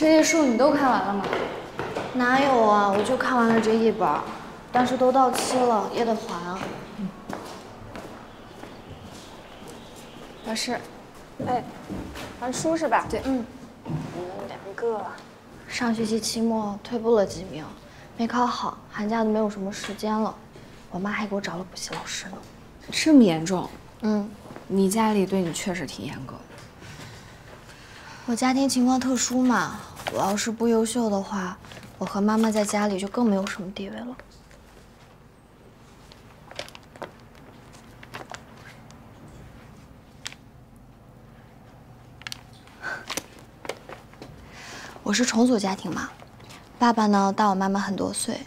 这些书你都看完了吗？哪有啊，我就看完了这一本，但是都到期了，也得还啊。老师，哎，还书是吧？对，嗯，你们两个。 上学期期末退步了几名，没考好，寒假都没有什么时间了。我妈还给我找了补习老师呢。这么严重？嗯，你家里对你确实挺严格的。我家庭情况特殊嘛，我要是不优秀的话，我和妈妈在家里就更没有什么地位了。我是重组家庭嘛，爸爸呢大我妈妈很多岁，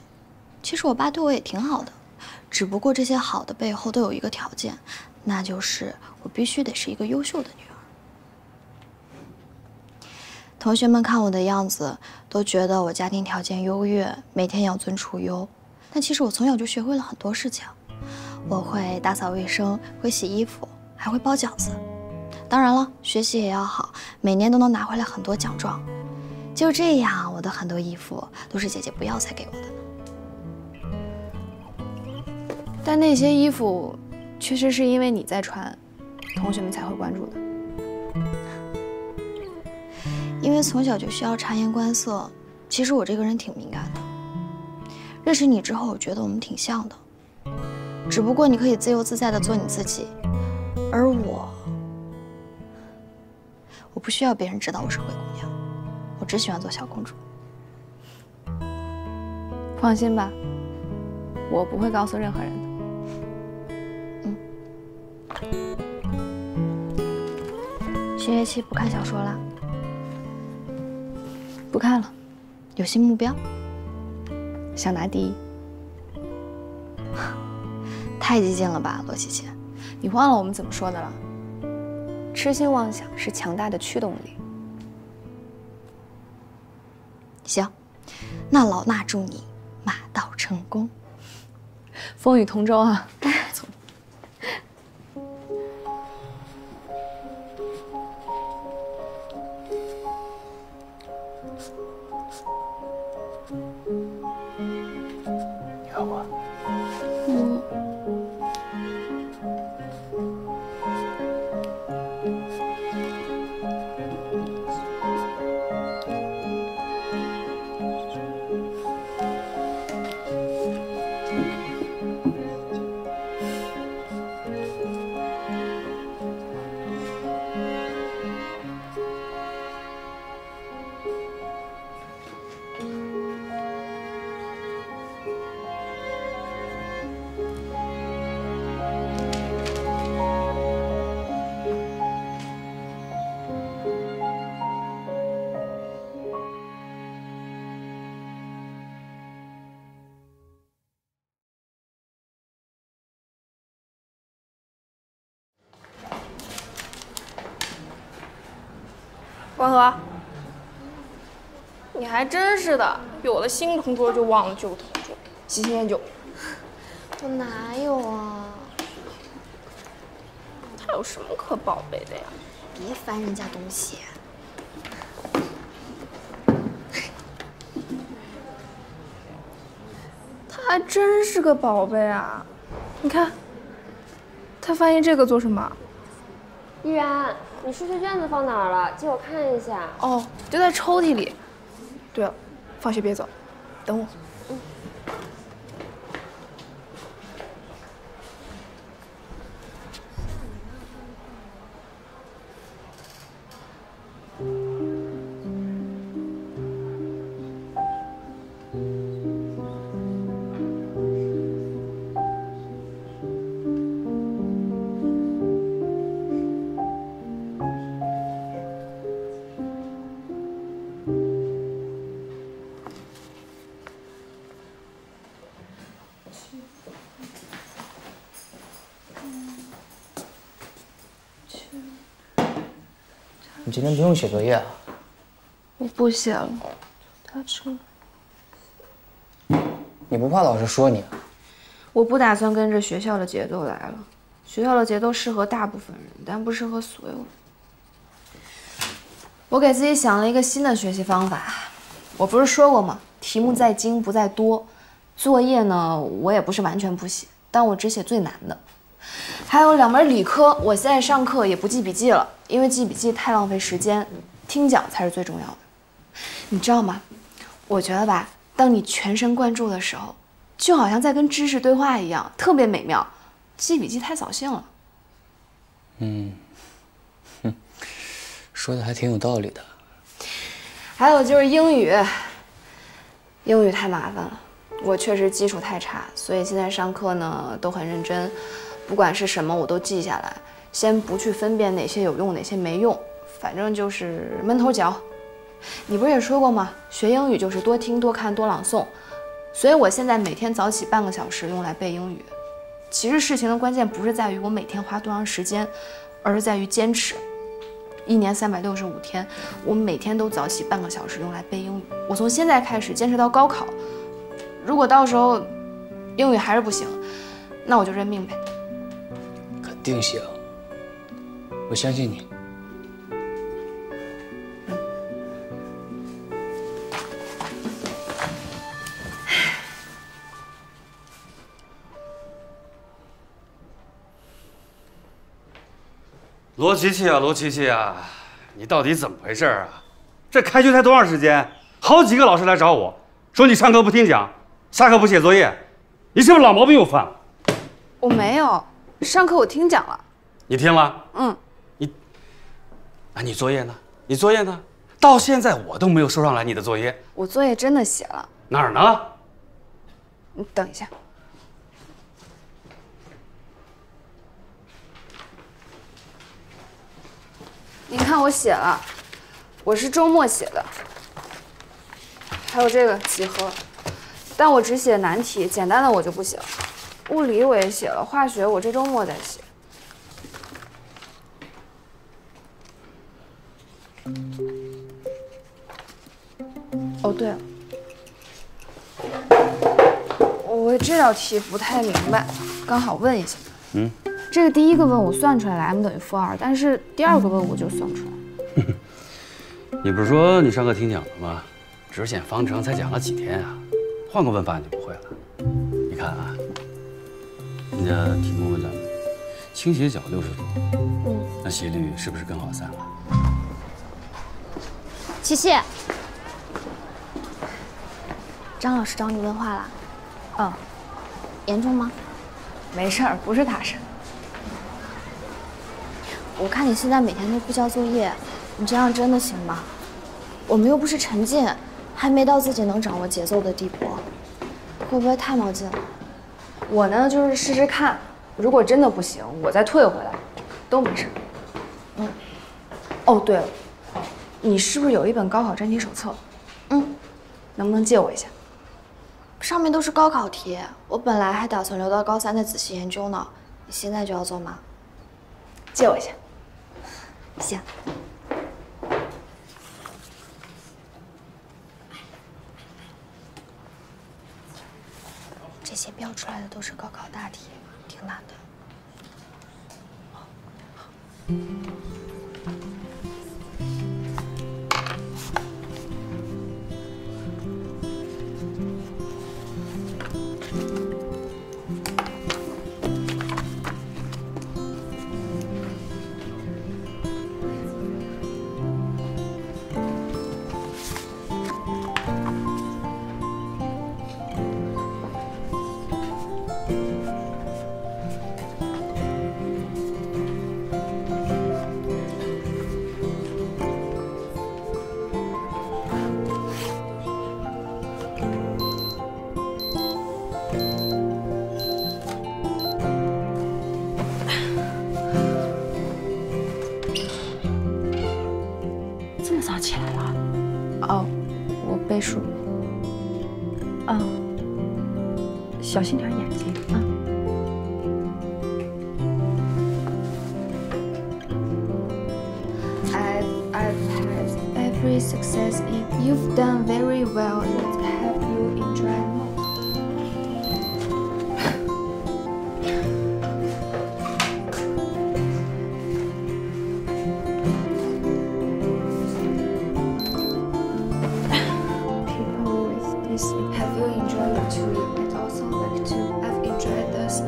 其实我爸对我也挺好的，只不过这些好的背后都有一个条件，那就是我必须得是一个优秀的女儿。同学们看我的样子，都觉得我家庭条件优越，每天养尊处优，但其实我从小就学会了很多事情，我会打扫卫生，会洗衣服，还会包饺子。当然了，学习也要好，每年都能拿回来很多奖状。 就这样，我的很多衣服都是姐姐不要才给我的。但那些衣服，确实是因为你在穿，同学们才会关注的。因为从小就需要察言观色，其实我这个人挺敏感的。认识你之后，我觉得我们挺像的，只不过你可以自由自在的做你自己，而我不需要别人知道我是灰姑娘。 我只喜欢做小公主。放心吧，我不会告诉任何人的。嗯。新学期不看小说啦？不看了。有新目标？想拿第一。太激进了吧，罗琪琪！你忘了我们怎么说的了？痴心妄想是强大的驱动力。 行，那老衲祝你马到成功，风雨同舟啊！你好吗？嗯。关河，你还真是的，有了新同桌就忘了旧同桌，喜新厌旧。我哪有啊？他有什么可宝贝的呀？别翻人家东西。他还真是个宝贝啊！你看，他翻译这个做什么？依然。 你数学卷子放哪儿了？借我看一下。哦，就在抽屉里。对了，放学别走，等我。嗯。你今天不用写作业啊？我不写了，他说。你不怕老师说你？我不打算跟着学校的节奏来了。学校的节奏适合大部分人，但不适合所有人。我给自己想了一个新的学习方法。我不是说过吗？题目在精不在多。作业呢，我也不是完全不写，但我只写最难的。还有两门理科，我现在上课也不记笔记了，因为记笔记太浪费时间，听讲才是最重要的。你知道吗？我觉得吧，当你全神贯注的时候，就好像在跟知识对话一样，特别美妙。记笔记太扫兴了。 说的还挺有道理的。还有就是英语，英语太麻烦了，我确实基础太差，所以现在上课呢都很认真，不管是什么我都记下来，先不去分辨哪些有用，哪些没用，反正就是闷头嚼。你不是也说过吗？学英语就是多听、多看、多朗诵，所以我现在每天早起半个小时用来背英语。 其实事情的关键不是在于我每天花多长时间，而是在于坚持。1年365天，我每天都早起半个小时用来背英语。我从现在开始坚持到高考。如果到时候英语还是不行，那我就认命呗。肯定行，我相信你。罗琪琪啊，罗琪琪啊，你到底怎么回事啊？这开学才多长时间？好几个老师来找我说你上课不听讲，下课不写作业，你是不是老毛病又犯了？我没有，上课我听讲了。你听了？嗯。你作业呢？你作业呢？到现在我都没有收上来你的作业。我作业真的写了。哪儿呢？你等一下。 你看我写了，我是周末写的，还有这个几何，但我只写难题，简单的我就不写了。物理我也写了，化学我这周末再写。哦对了，我这道题不太明白，刚好问一下。嗯。 这个第一个问我算出来了 m 等于 -2， 但是第二个问我就算不出来。你不是说你上课听讲了吗？只显方程才讲了几天啊，换个问法你就不会了。你看啊，你的题目问咱们倾斜角60度，那斜率是不是更好算了？琪琪，张老师找你问话了。哦，严重吗？没事儿，不是大事。 我看你现在每天都不交作业，你这样真的行吗？我们又不是陈进，还没到自己能掌握节奏的地步，会不会太冒进了？我呢，就是试试看，如果真的不行，我再退回来，都没事。嗯。哦，对了，你是不是有一本高考真题手册？嗯，能不能借我一下？上面都是高考题，我本来还打算留到高3再仔细研究呢，你现在就要做吗？借我一下。 行。这些标出来的都是高考大题，挺难的。小心点眼睛啊！I advise every success if you've done very well. Let's have you enjoy more. nice. Have you enjoyed the tree? I'd also like to. I've enjoyed this.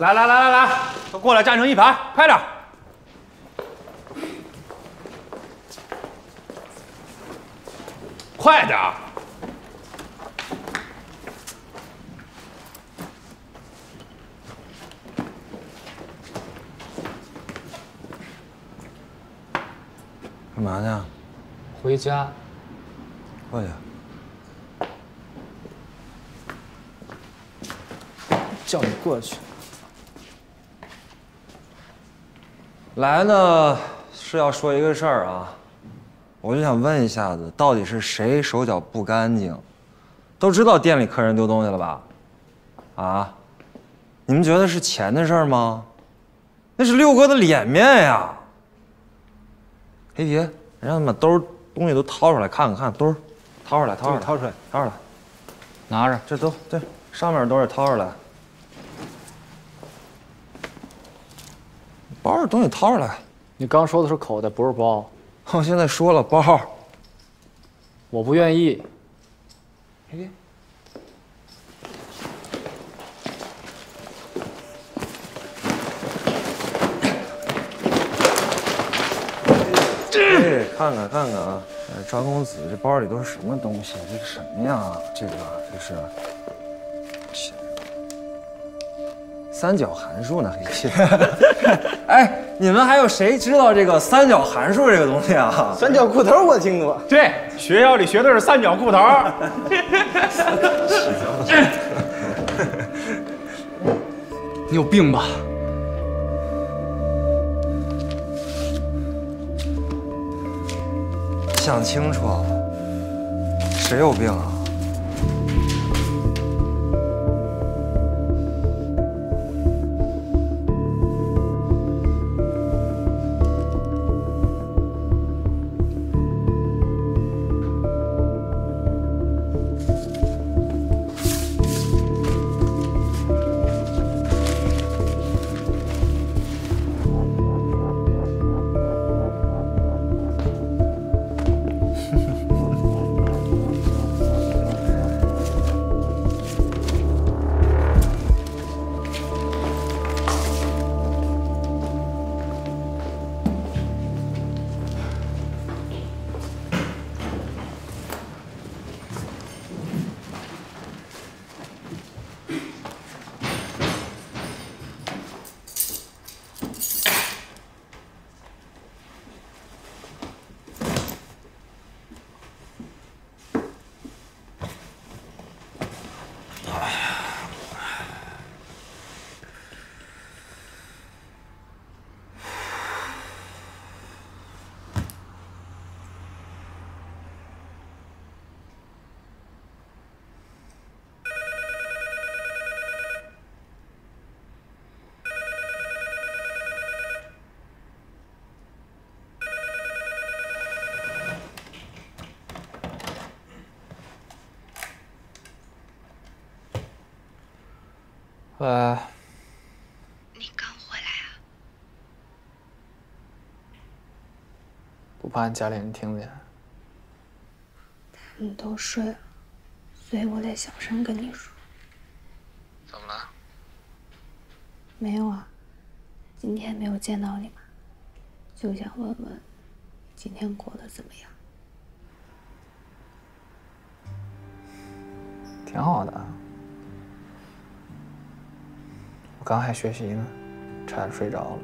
来，都过来站成一排，快点！快点！干嘛呢？回家。快点！叫你过去。 来呢是要说一个事儿啊，我就想问一下子，到底是谁手脚不干净？都知道店里客人丢东西了吧？啊，你们觉得是钱的事儿吗？那是六哥的脸面呀！黑皮，让他们把兜东西都掏出来看看，兜掏出来，拿着，这都对，上面都是掏出来。 包的东西掏出来。你刚说的是口袋，不是包。我现在说了包。我不愿意。哎，看看啊！张公子，这包里都是什么东西？这个什么呀？这是。 三角函数呢？黑皮，哎，你们还有谁知道这个三角函数这个东西啊？三角裤头我听过，对，学校里学的是三角裤头。你有病吧？想清楚，谁有病啊？ 你刚回来啊？不怕你家里人听见？他们都睡了，所以我得小声跟你说。怎么了？没有啊，今天没有见到你嘛，就想问问今天过得怎么样？挺好的啊。 刚还学习呢，差点睡着了。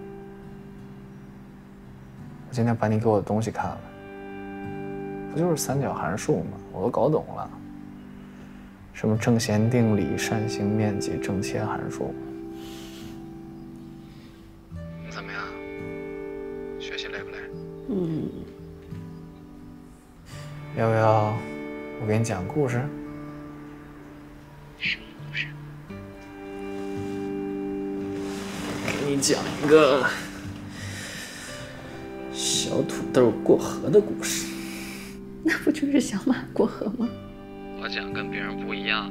我今天把你给我的东西看了，不就是三角函数吗？我都搞懂了，什么正弦定理、扇形面积、正切函数。怎么样？学习累不累？嗯。要不要我给你讲故事？什么故事？给你讲一个小土豆过河的故事。 那不就是小马过河吗？我讲跟别人不一样。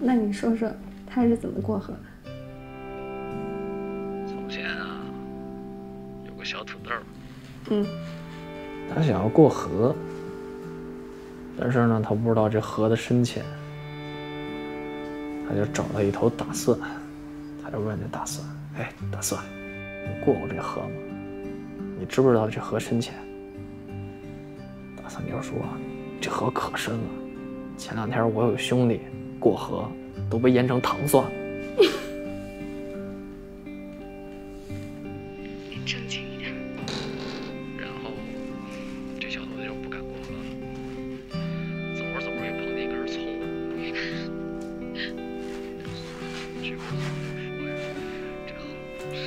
那你说说他是怎么过河的？从前啊，有个小土豆。嗯。他想要过河，但是呢，他不知道这河的深浅。他就找到一头大蒜，他就问这大蒜：“哎，大蒜，你过过这河吗？你知不知道这河深浅？” 三妞说：“这河可深了，前两天我有兄弟过河，都被淹成糖蒜。”你正经一点。然后这小头子就不敢过河了，走着走着又碰见一根葱，结果我说：“这河不深。”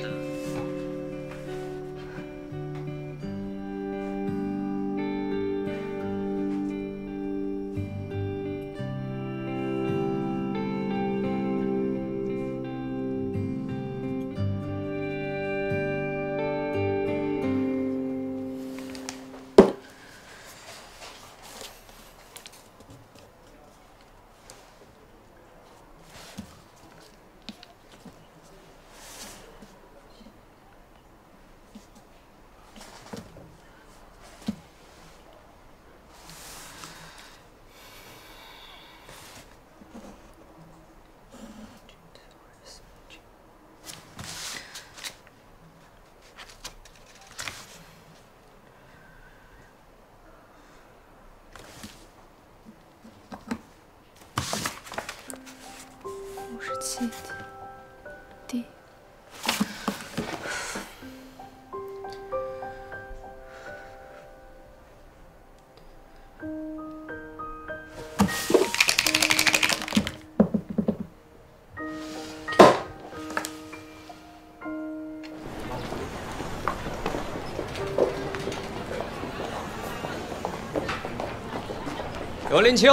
刘林清，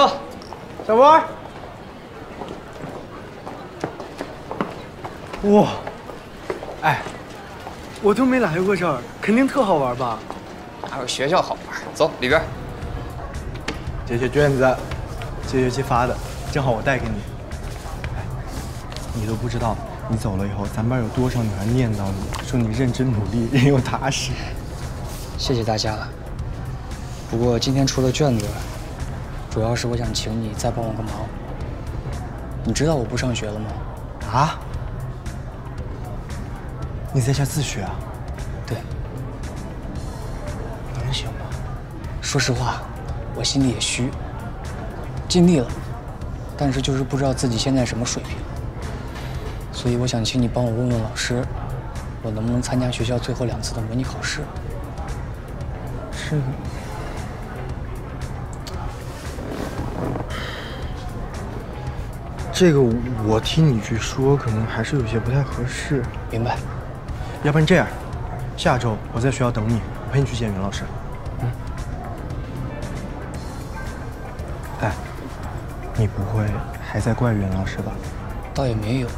小波，哇，哎，我都没来过这儿，肯定特好玩吧？哪有学校好玩？走里边，这些卷子，这学期发的，正好我带给你。哎，你都不知道，你走了以后，咱班有多少女孩念叨你，说你认真努力，人又踏实。谢谢大家了。不过今天除了卷子。 主要是我想请你再帮我个忙。你知道我不上学了吗？啊？你在家自学啊？对。能行吗？说实话，我心里也虚。尽力了，但是就是不知道自己现在什么水平。所以我想请你帮我问问老师，我能不能参加学校最后2次的模拟考试？是。 这个我听你去说，可能还是有些不太合适。明白。要不然这样，下周我在学校等你，我陪你去见袁老师。嗯。哎，你不会还在怪袁老师吧？倒也没有，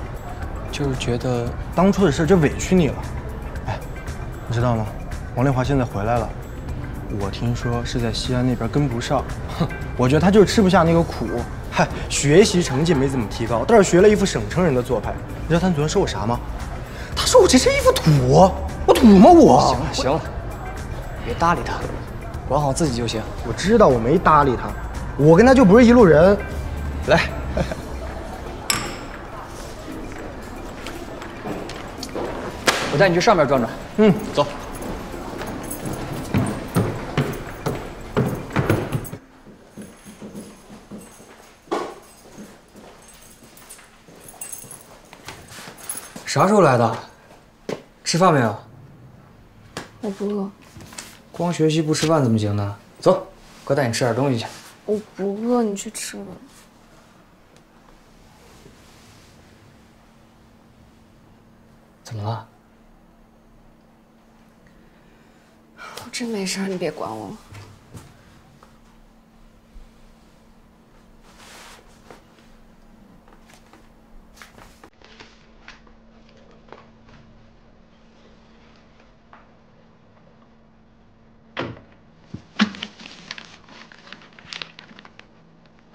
就是觉得当初的事就委屈你了。哎，你知道吗？王丽华现在回来了，我听说是在西安那边跟不上，哼，我觉得他就是吃不下那个苦。 嗨，学习成绩没怎么提高，倒是学了一副省城人的做派。你知道他昨天说我啥吗？他说我这是一副土，我土吗我？行了行了，别搭理他，管好自己就行。我知道我没搭理他，我跟他就不是一路人。来，我带你去上面转转。嗯，走。 啥时候来的？吃饭没有？我不饿。光学习不吃饭怎么行呢？走，哥带你吃点东西去。我不饿，你去吃吧。怎么了？我真没事，你别管我了。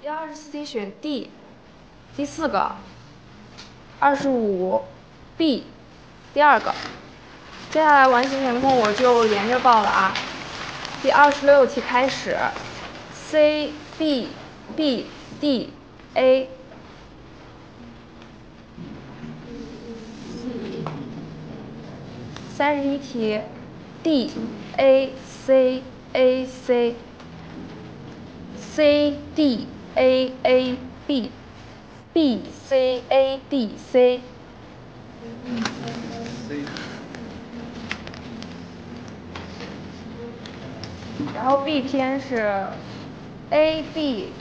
124题选 D， 第四个。25B， 第二个。接下来完形填空我就连着报了啊。第26题开始 ，C B B D A。31题 D A C A C C D。 A A B B C A D C。 然后 B 篇是 A B。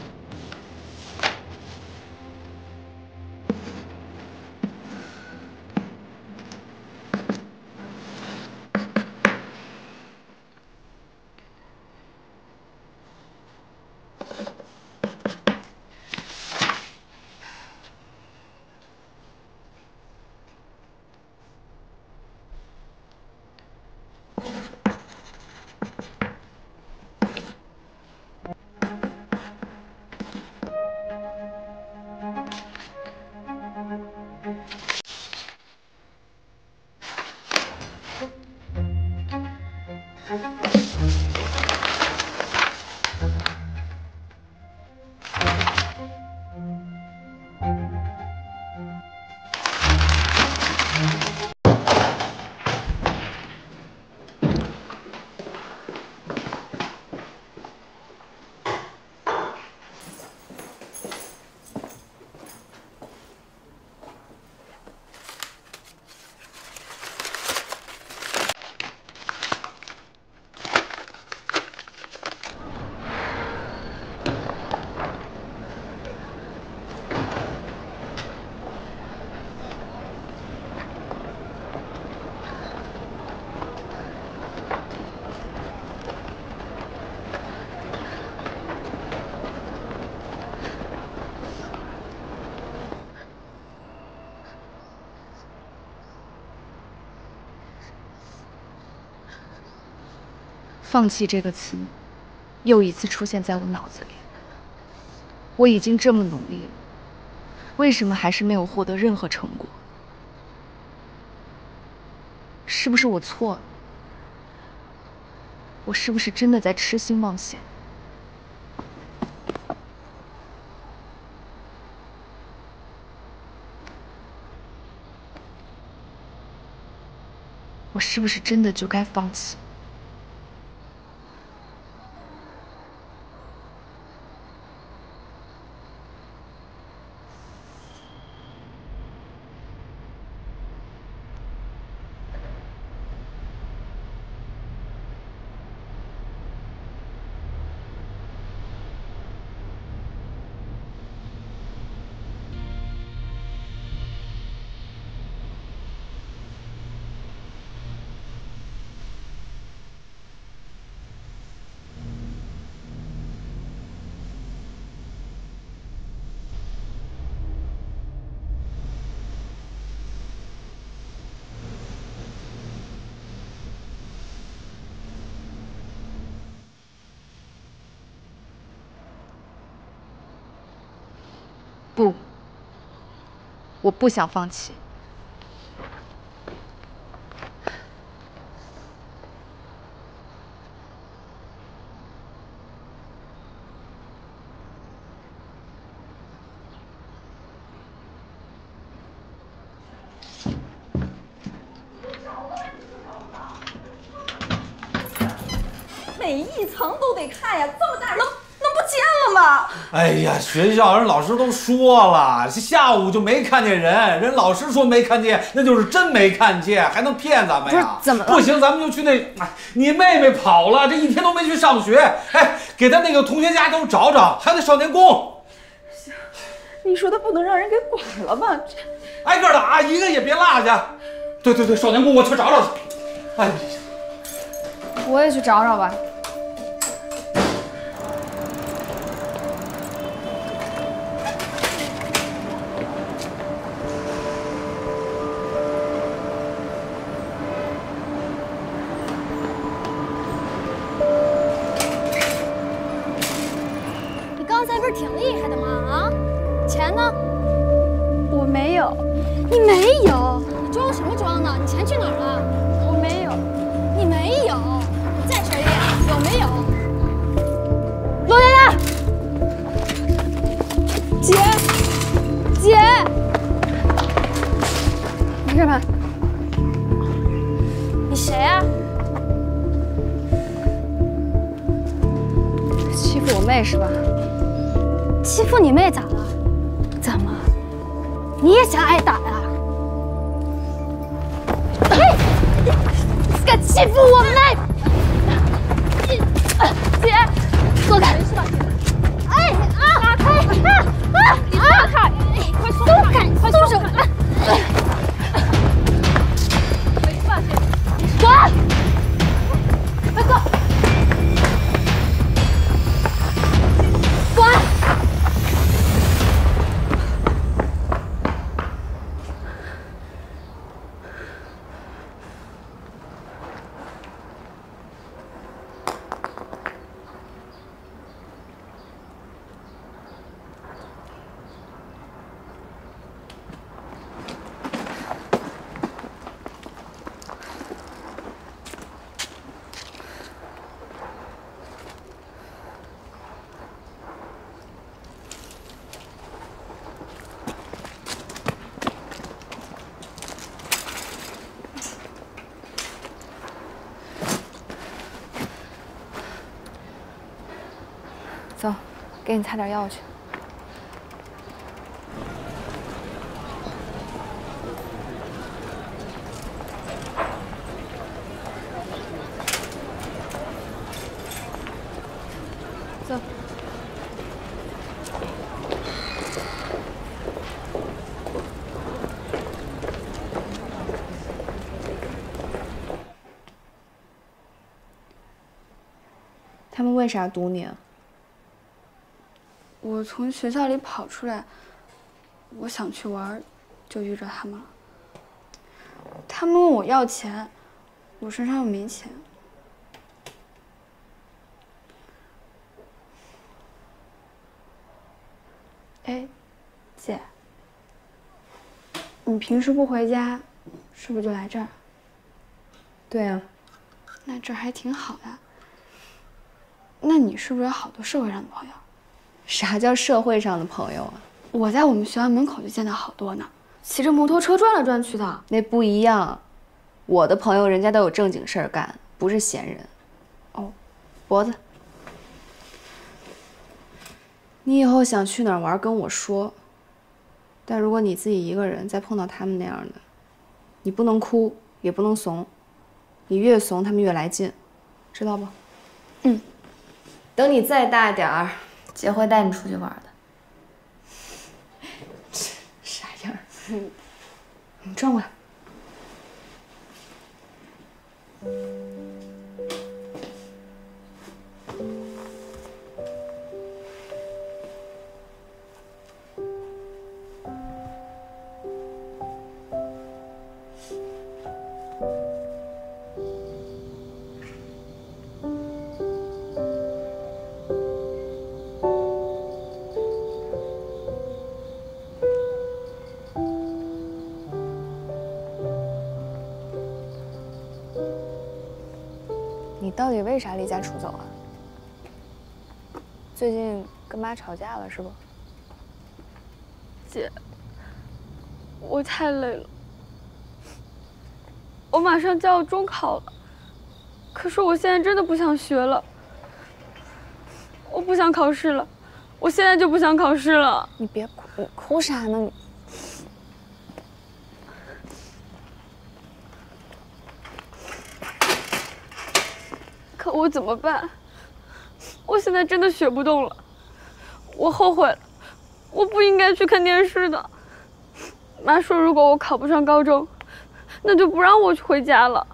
放弃这个词，又一次出现在我脑子里。我已经这么努力了，为什么还是没有获得任何成果？是不是我错了？我是不是真的在痴心妄想？我是不是真的就该放弃？ 不，我不想放弃。每一层都得看呀，这么大人。 哎呀，学校人老师都说了，下午就没看见人，人老师说没看见，那就是真没看见，还能骗咱们呀？怎么了？不行，咱们就去那……哎，你妹妹跑了，这一天都没去上学，哎，给她那个同学家都找找，还有那少年宫。行，你说她不能让人给拐了吧？挨个打，一个也别落下。 对对对对，少年宫我去找找去。哎，我也去找找吧。 给你擦点药去。走。他们为啥堵你啊？ 我从学校里跑出来，我想去玩，就遇着他们了。他们问我要钱，我身上又没钱。哎，姐，你平时不回家，是不是就来这儿？对啊。那这儿还挺好的。那你是不是有好多社会上的朋友？ 啥叫社会上的朋友啊？我在我们学校门口就见到好多呢，骑着摩托车转来转去的。那不一样，我的朋友人家都有正经事儿干，不是闲人。哦，脖子，你以后想去哪儿玩跟我说。但如果你自己一个人再碰到他们那样的，你不能哭，也不能怂，你越怂他们越来劲，知道不？嗯，等你再大点儿。 姐会带你出去玩的，啥样？你转过来。到底为啥离家出走啊？最近跟妈吵架了是不？姐，我太累了，我马上就要中考了，可是我现在真的不想学了，我不想考试了，我现在就不想考试了。你别哭，哭啥呢你？ 我怎么办？我现在真的学不动了，我后悔了，我不应该去看电视的。妈说，如果我考不上高中，那就不让我回家了。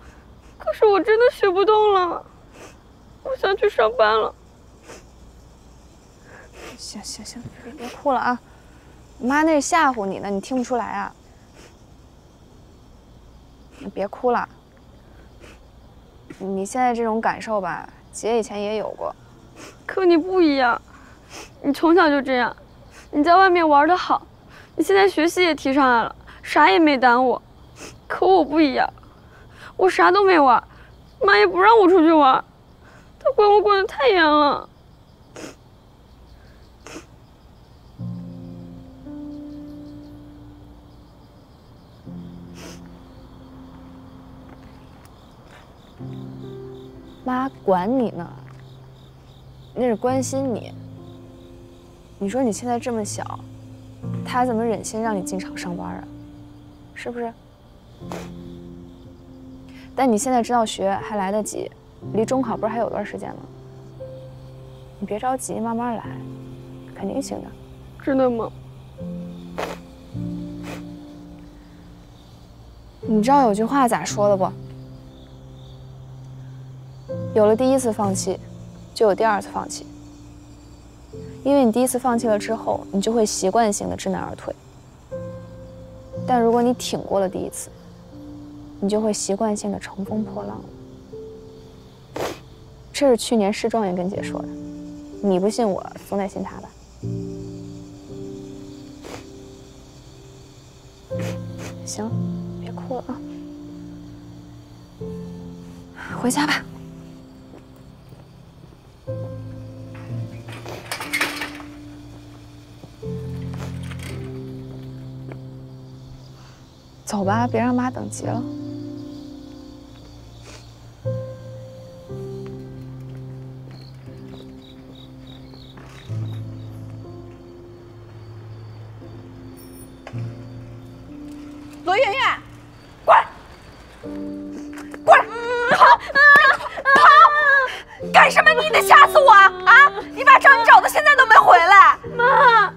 可是我真的学不动了，我想去上班了。行，别哭了啊！妈那是吓唬你呢，你听不出来啊？你别哭了。你现在这种感受吧，姐以前也有过。可你不一样，你从小就这样。你在外面玩得好，你现在学习也提上来了，啥也没耽误。可我不一样，我啥都没玩，妈也不让我出去玩，她管我管得太严了。 妈管你呢，那是关心你。你说你现在这么小，她怎么忍心让你进厂上班啊？是不是？但你现在知道学还来得及，离中考不是还有段时间吗？你别着急，慢慢来，肯定行的。真的吗？你知道有句话咋说的不？ 有了第一次放弃，就有第二次放弃。因为你第一次放弃了之后，你就会习惯性的知难而退。但如果你挺过了第一次，你就会习惯性的乘风破浪。这是去年施状元跟姐说的，你不信我，总得信他吧。行，别哭了啊，回家吧。 走吧，别让妈等急了。罗媛媛，过来，过来，跑！干什么？你得吓死我啊！啊！你把张宇找到现在都没回来。妈，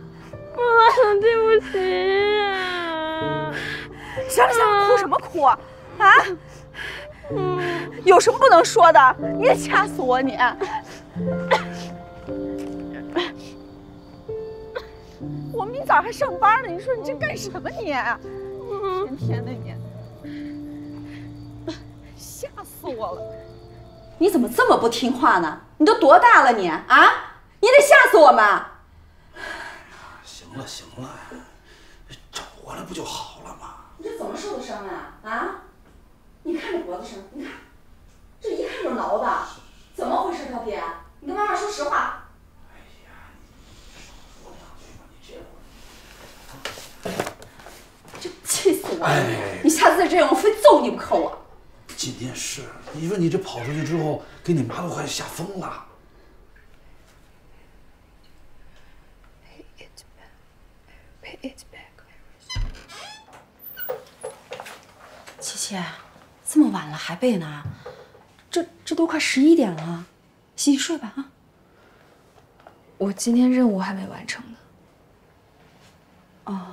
对不起。 行了行了，哭什么哭啊？啊，有什么不能说的？你也掐死我你！我明早还上班呢，你说你这干什么你？天哪你！吓死我了！你怎么这么不听话呢？你都多大了你啊？你得吓死我们！行了，找回来不就好了吗？ 你这怎么受的伤啊？啊！你看这脖子上，你看，这一看就是挠的，怎么回事？高斌，你跟妈妈说实话。哎呀，说两句吧，你这气死我了！哎、你下次再这样，我非揍你不可！我不仅仅是，你说你这跑出去之后，给你妈都快吓疯了。 姐，这么晚了还背呢？这都快11点了，洗洗睡吧啊！我今天任务还没完成呢。哦，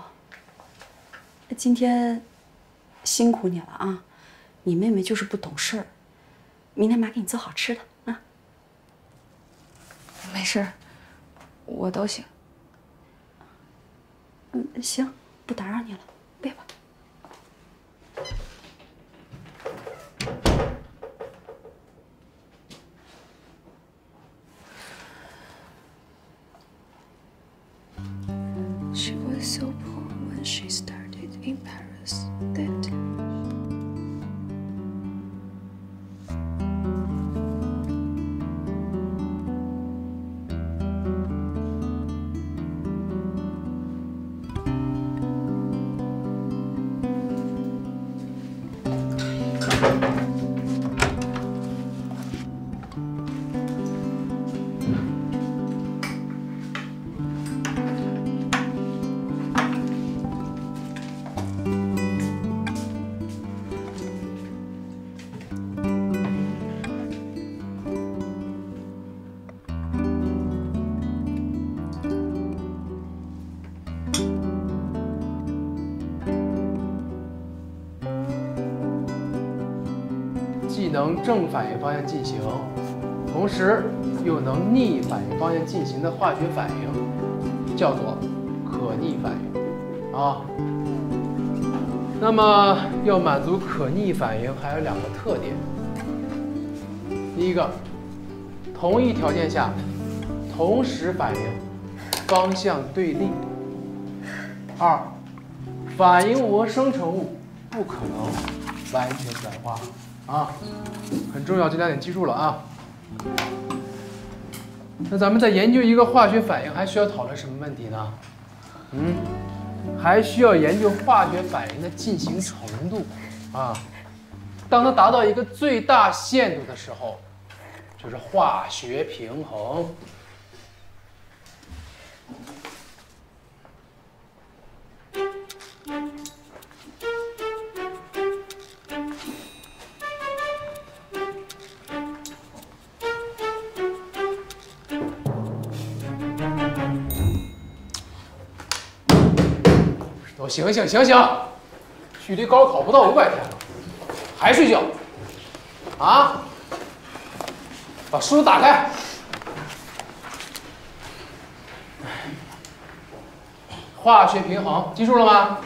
今天辛苦你了啊！你妹妹就是不懂事儿，明天妈给你做好吃的啊。没事，我都行。行，不打扰你了，背吧。能正反应方向进行，同时又能逆反应方向进行的化学反应，叫做可逆反应啊。那么要满足可逆反应，还有两个特点。第一个，同一条件下同时反应方向对立；二，反应物和生成物不可能 完全转化啊，很重要，这两点记住了啊。那咱们在研究一个化学反应，还需要讨论什么问题呢？还需要研究化学反应的进行程度啊。当它达到一个最大限度的时候，就是化学平衡。醒醒！距离高考不到500天了，还睡觉？啊！把书打开。化学平衡记住了吗？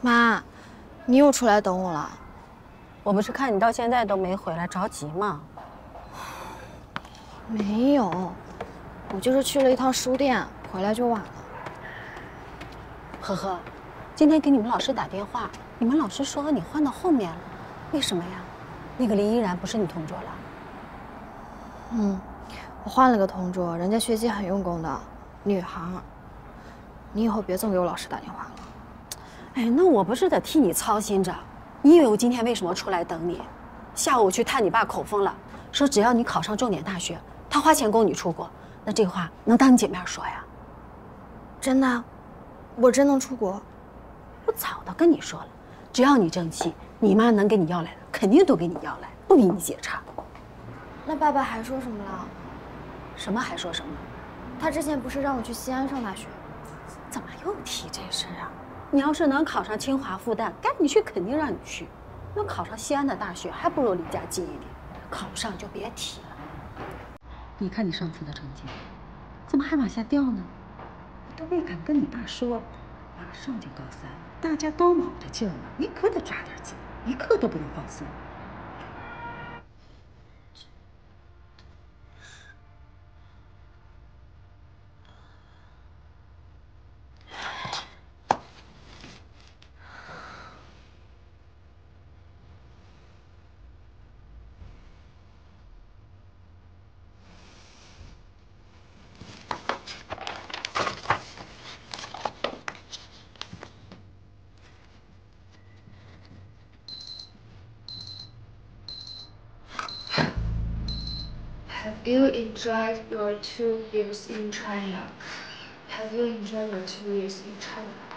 妈，你又出来等我了。我不是看你到现在都没回来，着急吗？没有，我就是去了一趟书店，回来就晚了。呵呵，今天给你们老师打电话，你们老师说你换到后面了，为什么呀？那个林依然不是你同桌了？我换了个同桌，人家学习很用功的，女孩。你以后别总给我老师打电话了。 哎，那我不是得替你操心着？你以为我今天为什么出来等你？下午我去探你爸口风了，说只要你考上重点大学，他花钱供你出国。那这话能当你姐面说呀？真的，我真能出国。我早都跟你说了，只要你争气，你妈能给你要来的，肯定都给你要来，不比你姐差。那爸爸还说什么了？什么还说什么？他之前不是让我去西安上大学？怎么又提这事啊？ 你要是能考上清华、复旦，该你去肯定让你去。那考上西安的大学，还不如离家近一点。考不上就别提了。你看你上次的成绩，怎么还往下掉呢？我都未敢跟你爸说，马上就高三，大家都卯着劲儿呢，你可得抓点紧，一刻都不能放松。Have you enjoyed your 2 years in China?